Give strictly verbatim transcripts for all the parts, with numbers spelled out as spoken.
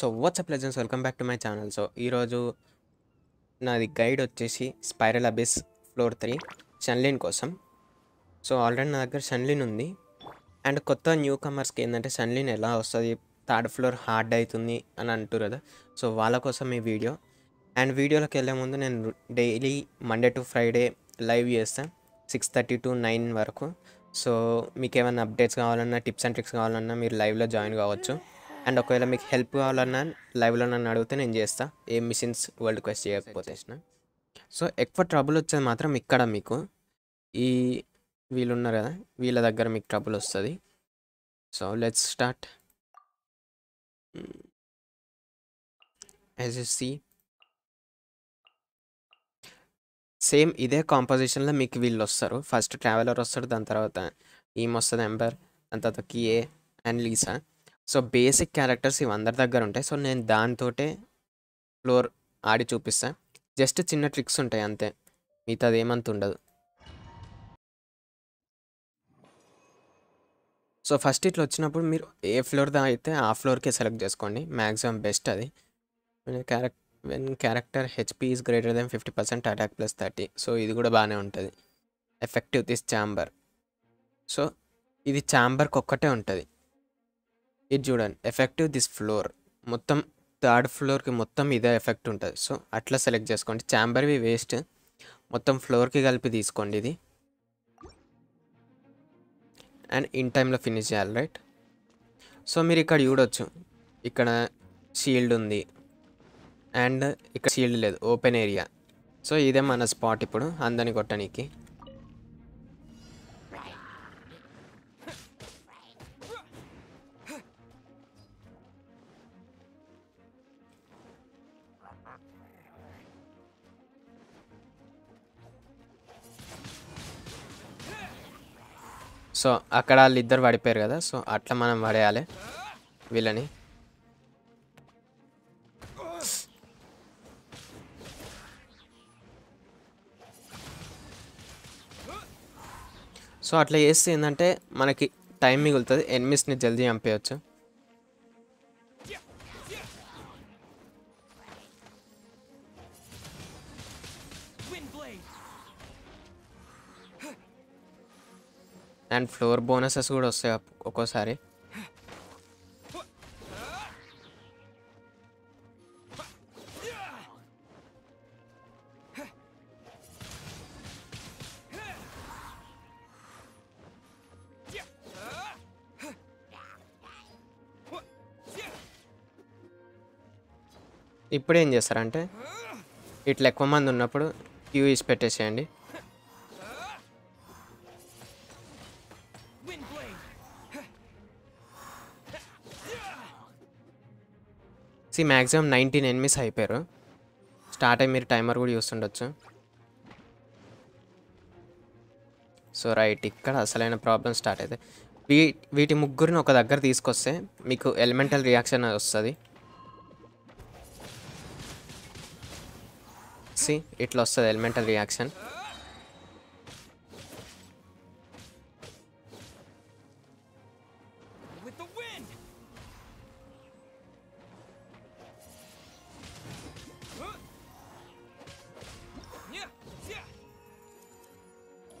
So what's up legends, welcome back to my channel. So ee roju naadi guide vachesi Spiral Abyss floor three Xingling kosam. So already na daggara Xingling undi and kotta newcomers ki endante Xingling ela ostadi third floor hard aitundi ani antaru kada. So vaala kosam ee video and video loki velle mundu nen daily Monday to Friday live chestan six thirty to nine varaku. So meeku evanna updates kavalanna tips and tricks kavalanna meer live lo join kavachu. And ఒకవేళ మీకు help కావాలన్నా లైవ్లో నన్ను అడిగితే నేను చేస్తాను. ఏ missions world quest చేయకపోతే. సో ఎక్కువ ట్రబుల్ వచ్చేది మాత్రం ఇక్కడ మీకు ఈ వీళ్ళు ఉన్నారు కదా, వీళ్ళ దగ్గర మీకు ట్రబుల్ వస్తుంది. So let's start. As you see same ఇదే కాంపోజిషన్లో మీకు వీళ్ళు వస్తారు. ఫస్ట్ ట్రావెలర్ వస్తారు, దాని తర్వాత ఈమె వస్తుంది ఎంబర్, దాని తర్వాత Kaeya and Lisa. So basic characters ఇవి అందరి దగ్గర ఉంటాయి. సో నేను దాంతోటే ఫ్లోర్ ఆడి చూపిస్తాను. జస్ట్ చిన్న ట్రిక్స్ ఉంటాయి అంతే, మిగతాది ఏమంత ఉండదు. సో ఫస్ట్ ఇట్లా వచ్చినప్పుడు మీరు ఏ ఫ్లోర్ దా అయితే ఆ ఫ్లోర్కే సెలెక్ట్ చేసుకోండి, మ్యాక్సిమం బెస్ట్ అది. Character when character HP is greater than fifty percent attack plus thirty. So ఇది కూడా బాగానే ఉంటుంది. Effective this chamber. సో ఇది ఛాంబర్కి ఒక్కటే ఉంటుంది. ఇది చూడండి, ఎఫెక్టివ్ దిస్ ఫ్లోర్, మొత్తం థర్డ్ ఫ్లోర్కి మొత్తం ఇదే ఎఫెక్ట్ ఉంటుంది. సో అట్లా సెలెక్ట్ చేసుకోండి. ఛాంబర్వి వేస్ట్, మొత్తం ఫ్లోర్కి కలిపి తీసుకోండి ఇది. అండ్ ఇన్ టైంలో ఫినిష్ చేయాలి, రైట్. సో మీరు ఇక్కడ చూడవచ్చు, ఇక్కడ షీల్డ్ ఉంది అండ్ ఇక్కడ షీల్డ్ లేదు, ఓపెన్ ఏరియా. సో ఇదే మన స్పాట్ ఇప్పుడు అందరిని కొట్టడానికి. సో అక్కడ వాళ్ళు ఇద్దరు పడిపోయారు కదా, సో అట్లా మనం పడేయాలి వీళ్ళని. సో అట్లా చేస్తే ఏంటంటే మనకి టైం మిగులుతుంది, ఎనిమిస్ని జల్దీ చంపేయచ్చు. అండ్ ఫ్లోర్ బోనసెస్ కూడా వస్తాయి ఒక్కోసారి. ఇప్పుడు ఏం చేస్తారంటే ఇట్లా ఎక్కువ మంది ఉన్నప్పుడు క్యూ ఇచ్చి పెట్టేసేయండి. మ్యాక్సిమం నైన్టీన్ ఎనిమిస్ అయిపోయారు. స్టార్ట్ అయ్యి మీరు టైమర్ కూడా చూస్తుండొచ్చు. సో రైట్, ఇక్కడ అసలైన ప్రాబ్లం స్టార్ట్ అయితే వీ వీటి ముగ్గురిని ఒక దగ్గర తీసుకొస్తే మీకు ఎలిమెంటల్ రియాక్షన్ వస్తుంది. సి ఇట్లా వస్తుంది elemental reaction.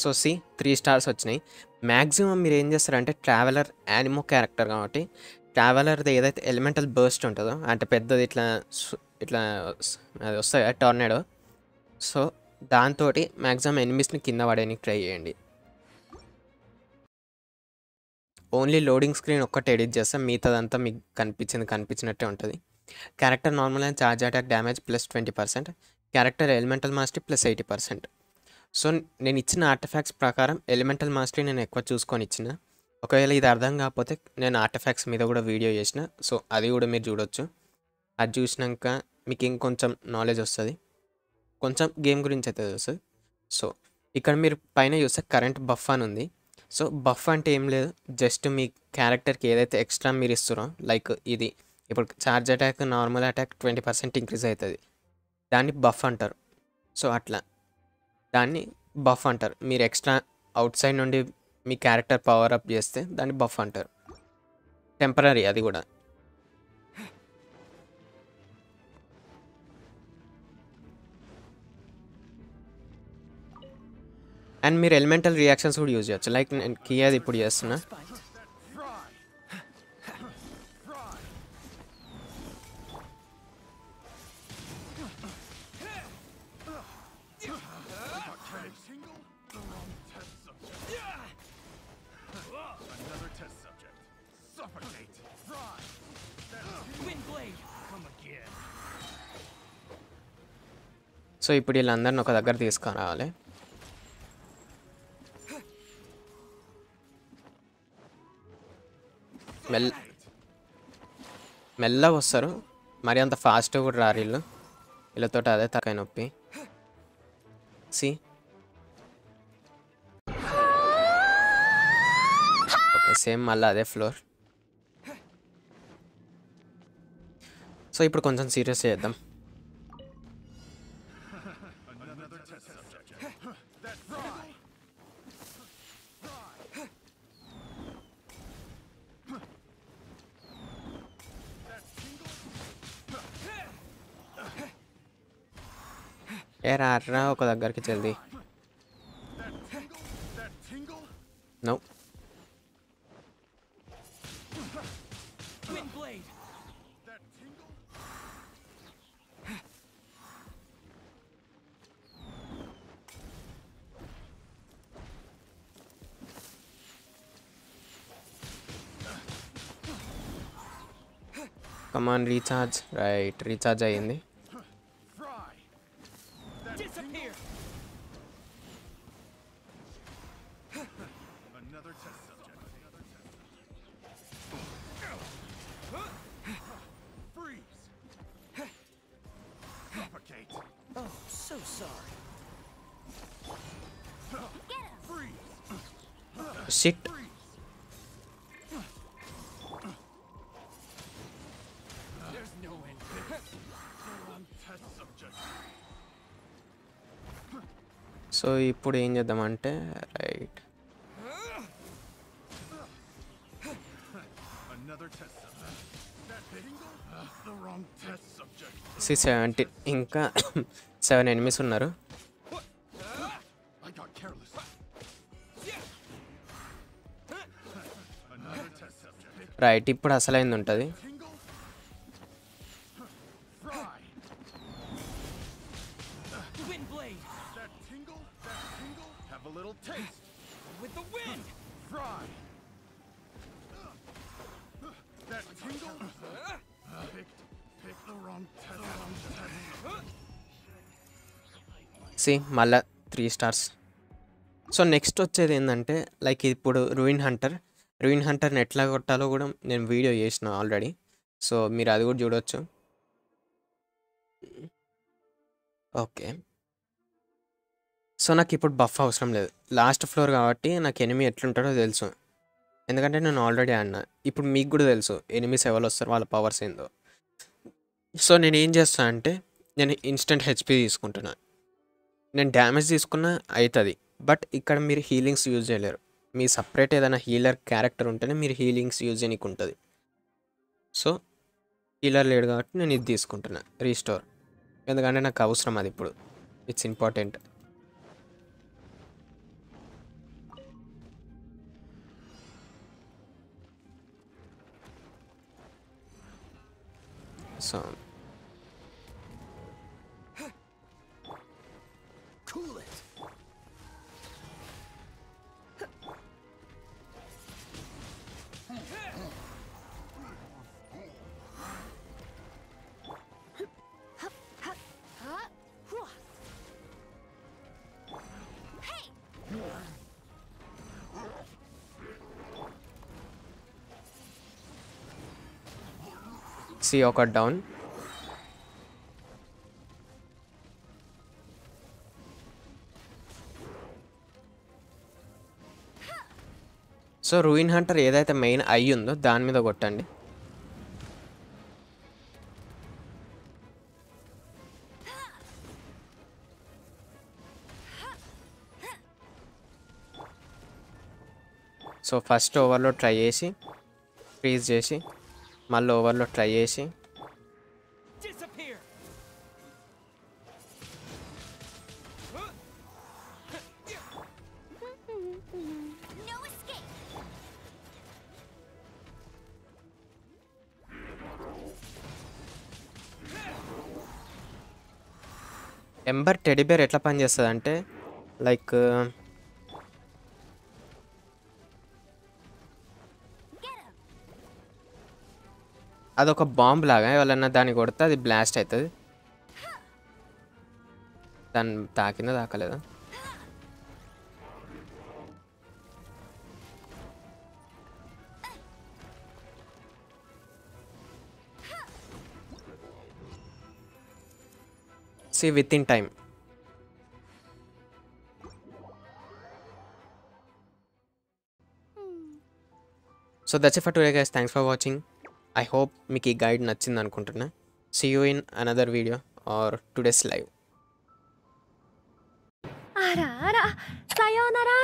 So see three stars వచ్చినాయి. మ్యాక్సిమం మీరు ఏం చేస్తారంటే ట్రావెలర్ యానిమో క్యారెక్టర్ కాబట్టి ట్రావెలర్ది ఏదైతే ఎలిమెంటల్ బర్స్ట్ ఉంటుందో అంటే పెద్దది ఇట్లా ఇట్లా అది వస్తాయి కదా టోర్నేడో. సో దాంతో మ్యాక్సిమం ఎనిమిస్ని కింద పడేయడానికి ట్రై చేయండి. ఓన్లీ లోడింగ్ స్క్రీన్ ఒక్కటి ఎడిట్ చేస్తాం, మిగతాదంతా మీకు కనిపించింది కనిపించినట్టే ఉంటుంది. Character normal and charge attack damage plus twenty percent, character elemental mastery plus eighty percent. So నేను ఇచ్చిన ఆర్టిఫాక్ట్స్ ప్రకారం ఎలిమెంటల్ మాస్టరీ నేను ఎక్కువ చూసుకొని ఇచ్చిన. ఒకవేళ ఇది అర్థం కాకపోతే నేను ఆర్టిఫాక్ట్స్ మీద కూడా వీడియో చేసిన, సో అది కూడా మీరు చూడొచ్చు. అది చూసినాక మీకు ఇంకొంచెం నాలెడ్జ్ వస్తుంది, కొంచెం గేమ్ గురించి అయితే వస్తుంది. సో ఇక్కడ మీరు పైన చూస్తే కరెంట్ బఫ్ అని ఉంది. సో బఫ్ అంటే ఏం లేదు, జస్ట్ మీ క్యారెక్టర్కి ఏదైతే ఎక్స్ట్రా మీరు ఇస్తున్నారో, లైక్ ఇది ఇప్పుడు charge attack normal attack twenty percent increase అవుతుంది, దాన్ని బఫ్ అంటారు. సో అట్లా దాన్ని బఫ్ అంటారు. మీరు ఎక్స్ట్రా అవుట్ సైడ్ నుండి మీ క్యారెక్టర్ పవర్ అప్ చేస్తే దాన్ని బఫ్ అంటారు, టెంపరీ అది కూడా. అండ్ మీరు ఎలిమెంటల్ రియాక్షన్స్ కూడా యూజ్ చేయొచ్చు. లైక్ నేను కియాది ఇప్పుడు చేస్తున్నా. సో ఇప్పుడు వీళ్ళందరిని ఒక దగ్గర తీసుకొని రావాలి. మెల్ మెల్లగా వస్తారు, మరి అంత ఫాస్ట్గా కూడా రారు వీళ్ళు. వీళ్ళతో అదే తక్కువ నొప్పి. సి ఓకే, సేమ్ మళ్ళీ అదే ఫ్లోర్. సో ఇప్పుడు కొంచెం సీరియస్ చేద్దాం. ఏ రారా ఒక దగ్గరికి జల్దీ. No come on recharge. Right, recharge అయ్యింది. Shit. There's no end. So ఇప్పుడు ఏం చేద్దామంటే, రైట్, సి సెవెంటీ ఇంకా సెవెన్ ఎనిమిస్ ఉన్నారు. రైట్, ఇప్పుడు అసలైంది ఉంటుంది. సి మళ్ళా త్రీ స్టార్స్. సో నెక్స్ట్ వచ్చేది ఏంటంటే, లైక్ ఇప్పుడు రూయిన్ హంటర్. రూయిన్ హంటర్ని ఎట్లా కొట్టాలో కూడా నేను వీడియో చేసిన ఆల్రెడీ, సో మీరు అది కూడా చూడవచ్చు. ఓకే, సో నాకు ఇప్పుడు బఫ్ అవసరం లేదు. లాస్ట్ ఫ్లోర్ కాబట్టి నాకు ఎనిమీ ఎట్లుంటాడో తెలుసు, ఎందుకంటే నేను ఆల్రెడీ ఆడినా. ఇప్పుడు మీకు కూడా తెలుసు ఎనిమీస్ ఎవరు వస్తారు, వాళ్ళ పవర్స్ ఏందో. సో నేను ఏం చేస్తాను అంటే, నేను ఇన్స్టెంట్ హెచ్పీ తీసుకుంటున్నాను. నేను డ్యామేజ్ తీసుకున్నా అవుతుంది, బట్ ఇక్కడ మీరు హీలింగ్స్ యూజ్ చేయలేరు. మీ సపరేట్ ఏదైనా హీలర్ క్యారెక్టర్ ఉంటేనే మీరు హీలింగ్స్ యూజ్ చేయడానికి ఉంటుంది. సో హీలర్ లేడు కాబట్టి నేను ఇది తీసుకుంటున్నా, రీస్టోర్, ఎందుకంటే నాకు అవసరం అది ఇప్పుడు. It's important. సో సి ఒక డౌన్. సో రూయిన్ హంటర్ ఏదైతే మెయిన్ అయి ఉందో దాని మీద కొట్టండి. సో ఫస్ట్ ఓవర్లో ట్రై చేసి ఫ్రీజ్ చేసి, మళ్ళీ ఓవర్లో ట్రై చేసి, ఎంబర్ టెడీ బేర్ ఎట్లా పని చేస్తుందంటే లైక్ అదొక బాంబ్ లాగా ఎవరన్నా దాన్ని కొడితే అది బ్లాస్ట్ అవుతుంది. దాన్ని తాకిందా తాకలేదా see within time. So that's it for today guys. Thanks for watching. I hope మీకు ఈ గైడ్ నచ్చింది అనుకుంటున్నా. See you in another video or today's live. అరా అరా సయోనారా.